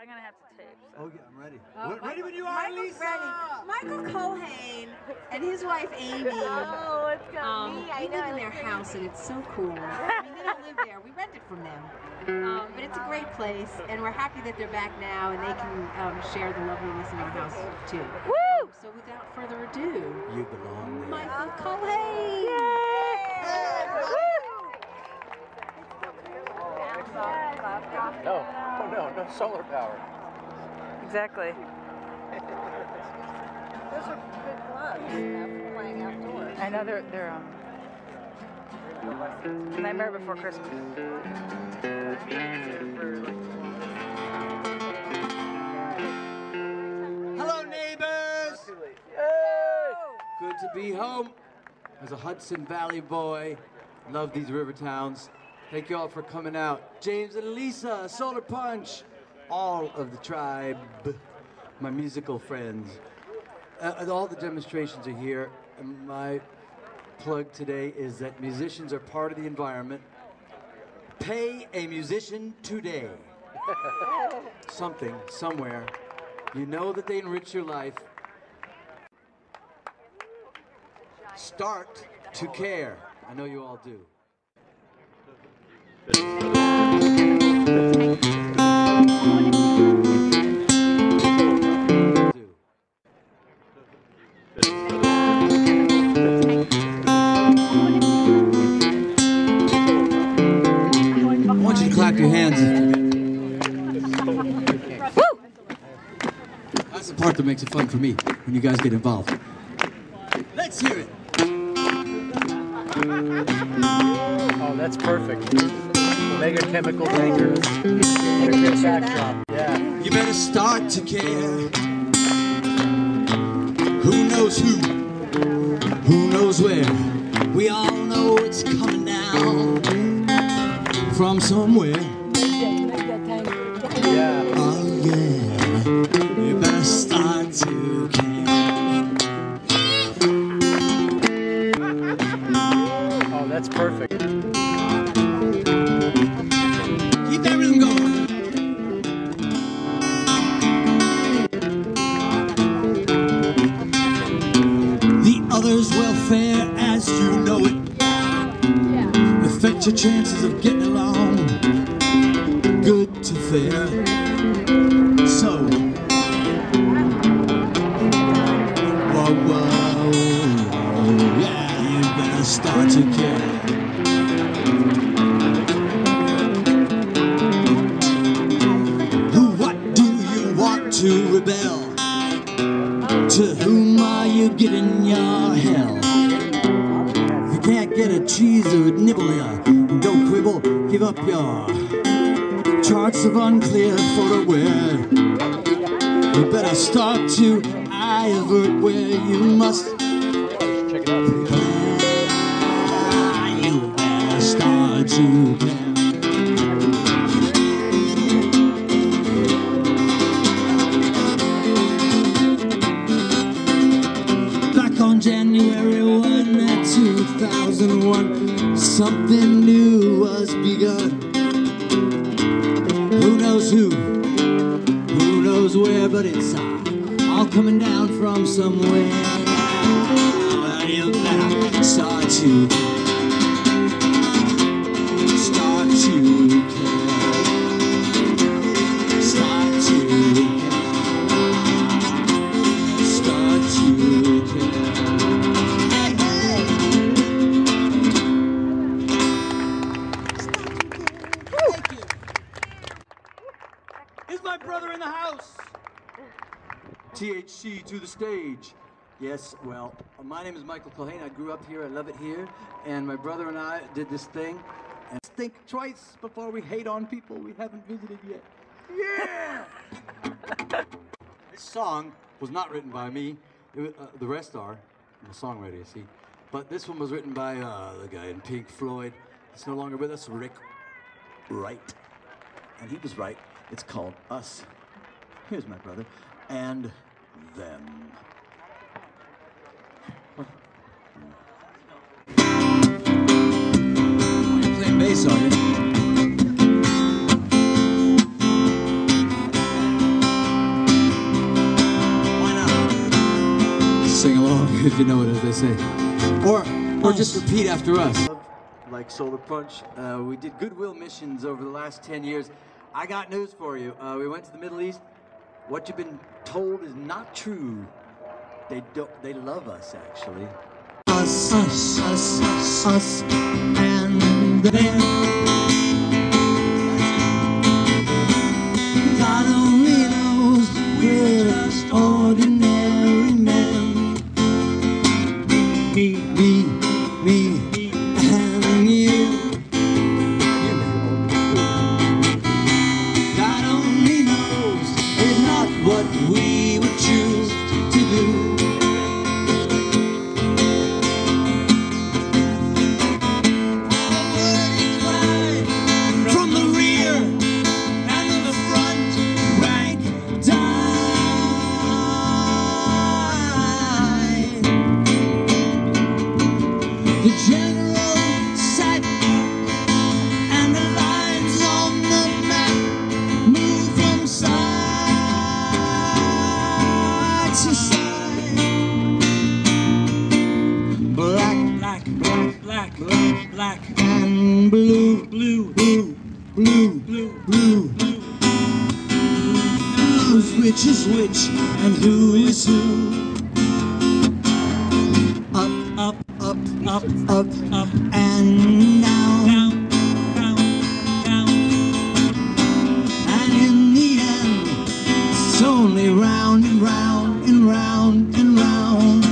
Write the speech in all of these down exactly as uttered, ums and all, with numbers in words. I'm going to have to tape. So. Oh, yeah, I'm ready. Oh, We're ready when you are, Michael's Lisa! Ready. Michael Culhane and his wife, Amy. Oh, it's going to um, be. I we know, live in their house, and it's so cool. I mean, they don't live there. We rent it from them. Um, but it's a great place, and we're happy that they're back now, and they can um, share the loveliness in our house, too. Woo! So without further ado, you belong there. Michael Culhane! Yay! Yay! No, oh no, no solar power. Exactly. Those are good gloves, you know, playing outdoors. I know they're they're um Nightmare Before Christmas. Hello neighbors! Hey! Good to be home. As a Hudson Valley boy, love these river towns. Thank you all for coming out. James and Elisa, Solar Punch, all of the tribe, my musical friends. Uh, all the demonstrations are here. And my plug today is that musicians are part of the environment. Pay a musician today. Something, somewhere. You know that they enrich your life. Start to care. I know you all do. I want you to clap your hands. Woo! That's the part that makes it fun for me when you guys get involved. Let's hear it. Oh, that's perfect. Mega chemical bankers. Yeah. You better start to care. Who knows who? Who knows where? We all know it's coming down from somewhere. Yeah. Oh yeah. You better start to care. Oh, that's perfect. Affect your chances of getting along, good to fair. So, whoa, whoa, whoa, yeah, you better start to care. Who, what do you want to rebel? To whom are you getting your hell? Can't get a cheese that would nibble ya. Don't quibble, give up your charts of unclear photo wear. You better start to eye avert where you must. Check it out. You better start to care. two thousand one, something new was begun. Who knows who? Who knows where? But it's uh, all coming down from somewhere. Well, you better start to start to care. Start to care. Start to care. Start to care. T H C to the stage. Yes, well, my name is Michael Culhane. I grew up here. I love it here. And my brother and I did this thing. And think twice before we hate on people we haven't visited yet. Yeah! This song was not written by me. It was, uh, the rest are. I'm a songwriter, you see. But this one was written by uh, the guy in Pink Floyd. It's no longer with us, Rick Wright. And he was right. It's called Us. Here's my brother. And... them. Are you playing bass, are you? if you know what it is they say. Or, or just repeat after us. Like Solar Punch, uh, we did goodwill missions over the last ten years. I got news for you. Uh, we went to the Middle East. What you've been told is not true. They don't. They love us, actually. Us, us, us, us, us, and them. Ordinary man, me, me, me, and you. God only knows it's not what we would choose to do. From the rear and from the front, right down. Black and blue, blue, blue, blue, blue, blue, blue. Who's which is which and who is who? Up, up, up, up, up, up, and now. Down, down, down. And in the end, it's only round and round and round and round.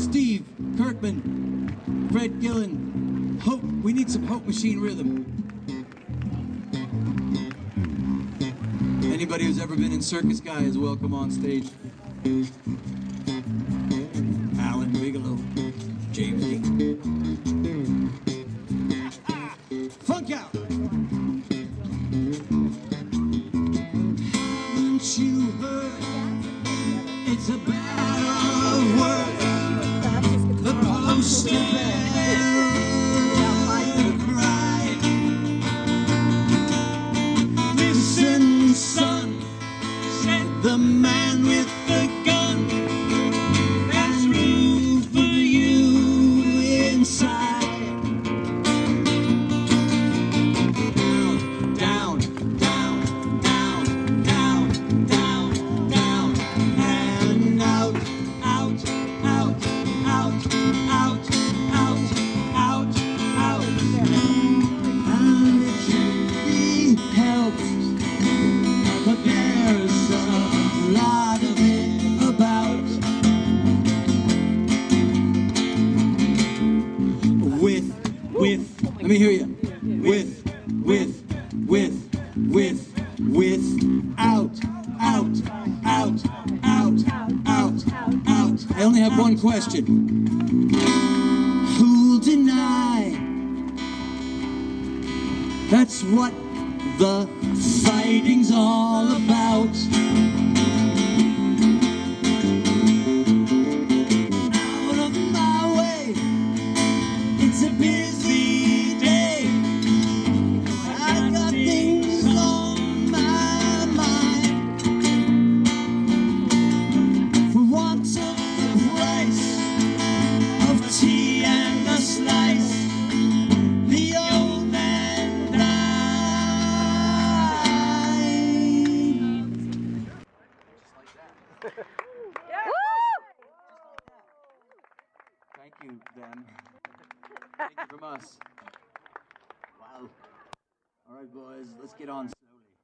Steve Kirkman, Fred Gillen. Hope, we need some Hope Machine rhythm. Anybody who's ever been in Circus Guy is welcome on stage. Alan Bigelow, James. Funk out! Haven't you heard? It's a battle of words. The poster. Son, said the man with the gun, there's room for you inside. Down, down, down, down, down, down, down, and out, out, out, out, out, out, out, out. And it should be helped. But there's a lot of it about with, with, let me hear you. With, with, with, with, with, out, out, out, out, out, out. I only have one question. Who'll deny? That's what the fighting's all about. Out of my way, it's a busy day. I've got things on my mind. For want of the price of tea and a slice. Them. Thank you from us. Wow. All right, boys, let's get on slowly.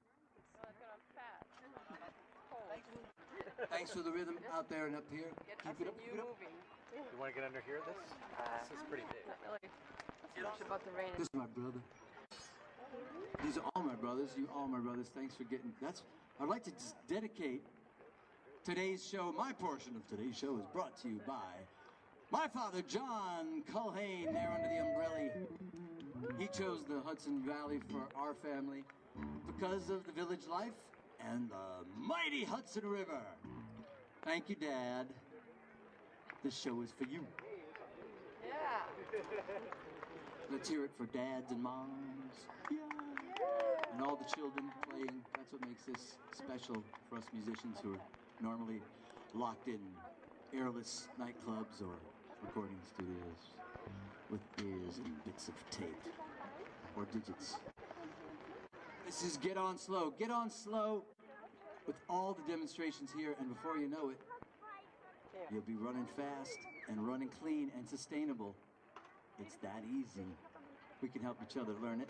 Thanks for the rhythm out there and up here. Keep it up. You want to get under here? This, this is pretty big. This is my brother. These are all my brothers. You all my brothers. Thanks for getting. That's. I'd like to just dedicate today's show. My portion of today's show is brought to you by my father, John Culhane, there under the umbrella. He chose the Hudson Valley for our family because of the village life and the mighty Hudson River. Thank you, Dad. This show is for you. Yeah. Let's hear it for dads and moms. Yeah. Yeah. And all the children playing. That's what makes this special for us musicians who are normally locked in airless nightclubs or recording studios with ears and bits of tape or digits. This is Get On Slow. Get On Slow with all the demonstrations here, and before you know it, you'll be running fast and running clean and sustainable. It's that easy. We can help each other learn it.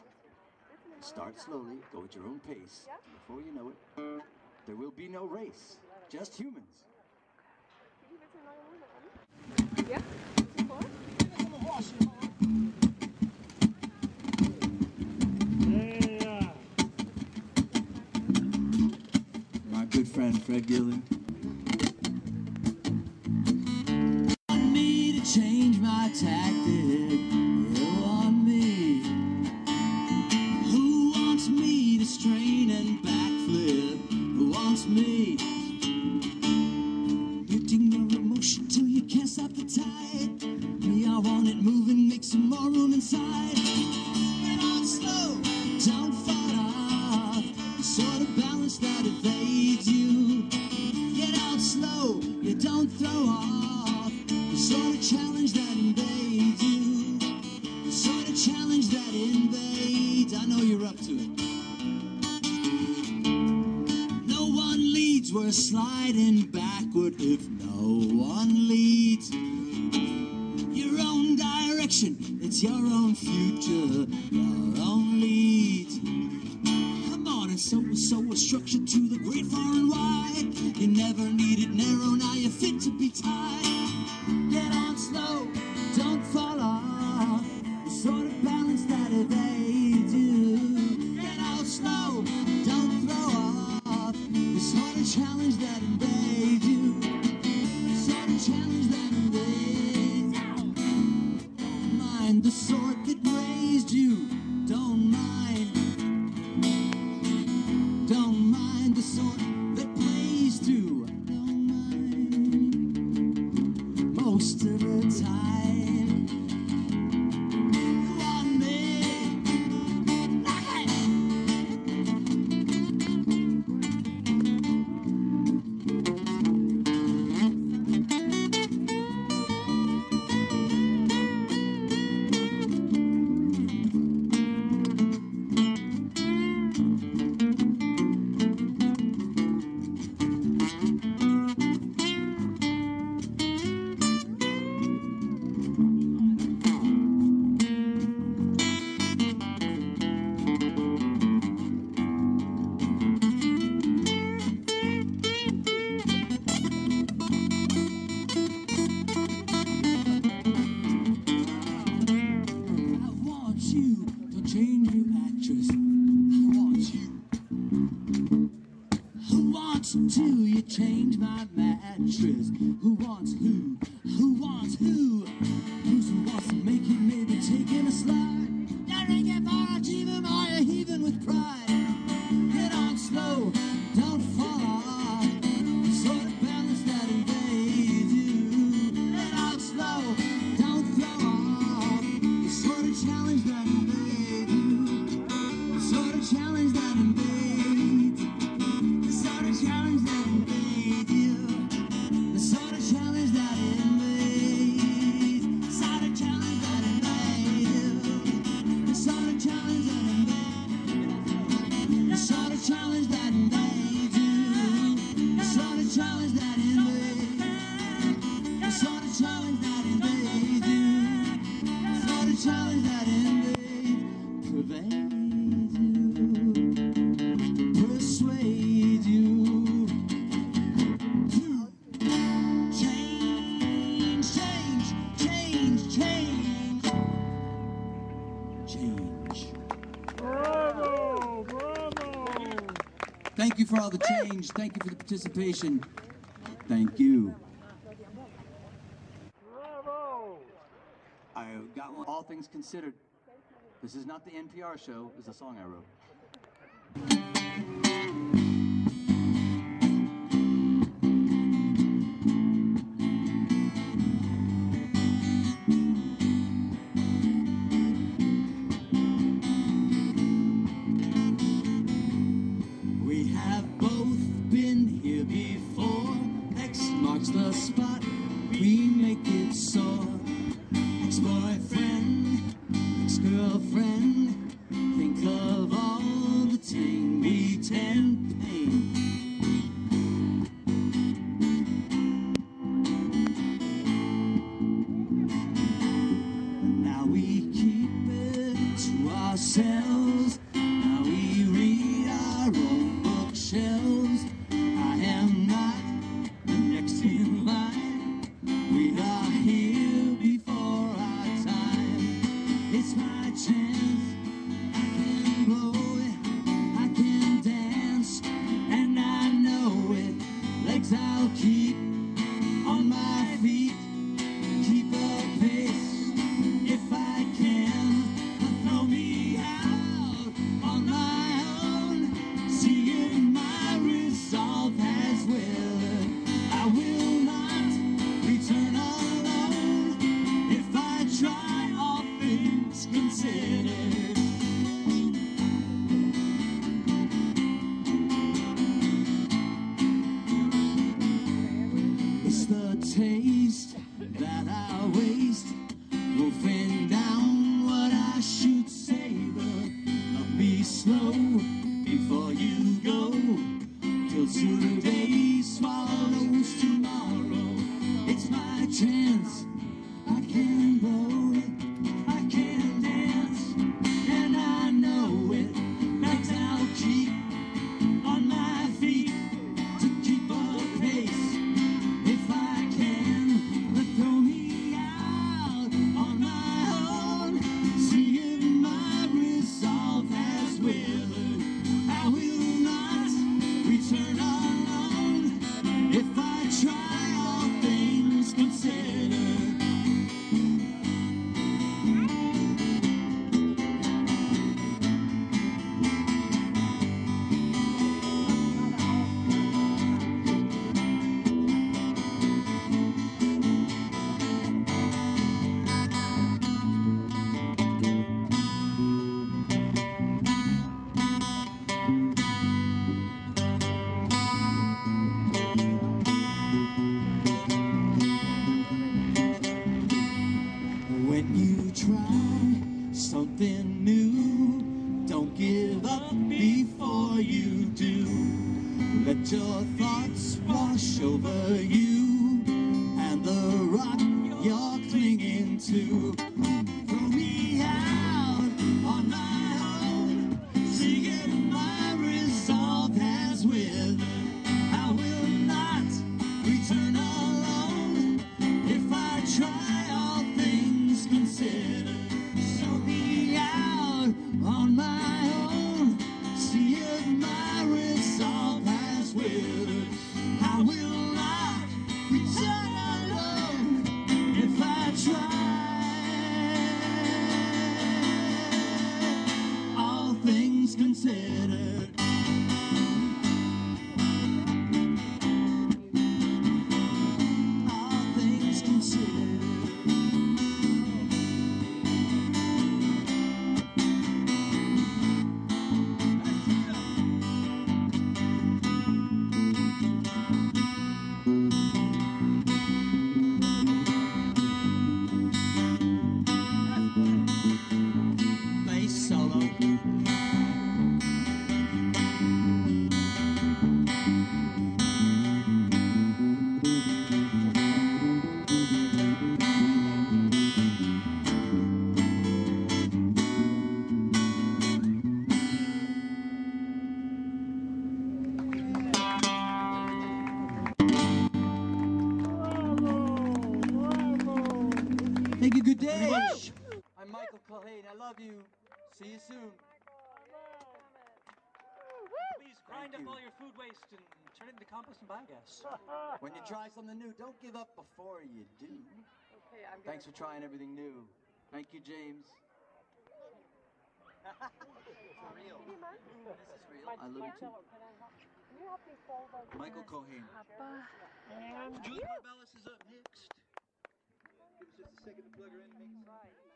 Start slowly, go at your own pace. Before you know it, there will be no race, just humans. Yeah. My good friend Fred Gillen. I need to change my tactic. Strain and backflip. Who wants me? Lifting your emotion till you can't stop the tide. Me, I want it moving, make some more room inside. Get on slow, don't fight off. The sort of balance that evades you. Get on slow, you don't throw off. The sort of challenge that invades you. The sort of challenge that invades. I know you're up to it. We're sliding backward if no one leads. Your own direction, it's your own future, your own lead. Come on, and so and so a structure to the great far and wide. You never needed narrow, now you're fit to be tied. Get on slow, don't fall off. The sort of balance that evades you. Get out slow, don't throw off. It's not a challenge that invades you. It's not a challenge that invades. Don't mind the sort that raised you. Don't mind. Don't mind the sort that plays through. Don't mind. Most of the time. For all the change, thank you for the participation. Thank you. Bravo! I got one. All things considered, this is not the N P R show. This is a song I wrote. Both been here before. X marks the spot. we make it soar. Ex-boyfriend, ex-girlfriend, think of all the tame meat and pain. And now we keep it to ourselves. Now we read our own bookshelves. I am not the next in line. We are here before our time. It's my chance. I can blow it. I can dance. And I know it. Legs I'll keep on my feet. Keep a pace if I can. But throw me out on my own. Seeing my resolve has withered. I will not return alone if I try, all things considered. It's the taste that I waste, wolfing down what I should savor. Love me slow before you go, till today swallows tomorrow. It's my chance. I can blow it. I can dance, and I know it. Nights I'll keep on my feet to keep a pace. If I can, but throw me out on my own. See if my resolve has withered. I will not return alone if I try, all things considered. When you try something new, don't give up before you do. Let your thoughts wash over you and the rock you're clinging to. Throw me out on my own, see if my resolve has withered. I will not return alone if I try, all things considered. So be out on my own, see if my resolve has withered. I will not return alone if I try, all things considered. All things considered. Play solo. Make a good day. I'm Michael Culhane. I love you. See you soon. Please grind up you. all your food waste and turn it into compost and biogas. When you try something new, don't give up before you do. Okay, I'm Thanks for trying everything new. Thank you, James. For real. This is real. I love you too. Michael Culhane. And Marbellis is up next. Give us just a second to plug her in.